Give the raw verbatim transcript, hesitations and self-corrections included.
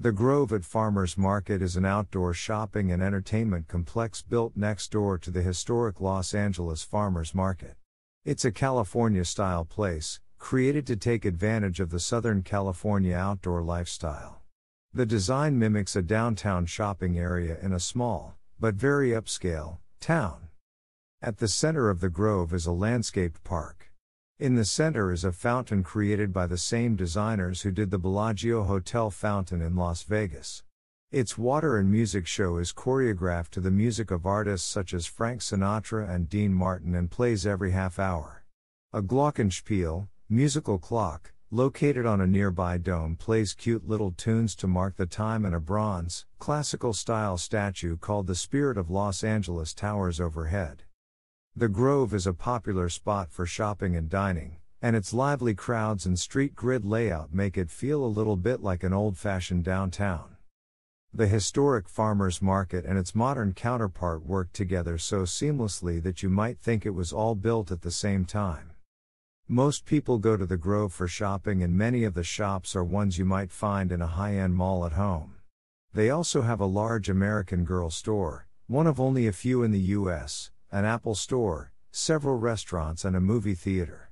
The Grove at Farmers Market is an outdoor shopping and entertainment complex built next door to the historic Los Angeles Farmers Market. It's a California-style place, created to take advantage of the Southern California outdoor lifestyle. The design mimics a downtown shopping area in a small, but very upscale, town. At the center of the Grove is a landscaped park. In the center is a fountain created by the same designers who did the Bellagio Hotel fountain in Las Vegas. Its water and music show is choreographed to the music of artists such as Frank Sinatra and Dean Martin and plays every half hour. A glockenspiel, musical clock, located on a nearby dome plays cute little tunes to mark the time, and a bronze, classical-style statue called the Spirit of Los Angeles towers overhead. The Grove is a popular spot for shopping and dining, and its lively crowds and street grid layout make it feel a little bit like an old-fashioned downtown. The historic Farmers Market and its modern counterpart work together so seamlessly that you might think it was all built at the same time. Most people go to the Grove for shopping, and many of the shops are ones you might find in a high-end mall at home. They also have a large American Girl store, one of only a few in the U S, an Apple store, several restaurants, and a movie theater.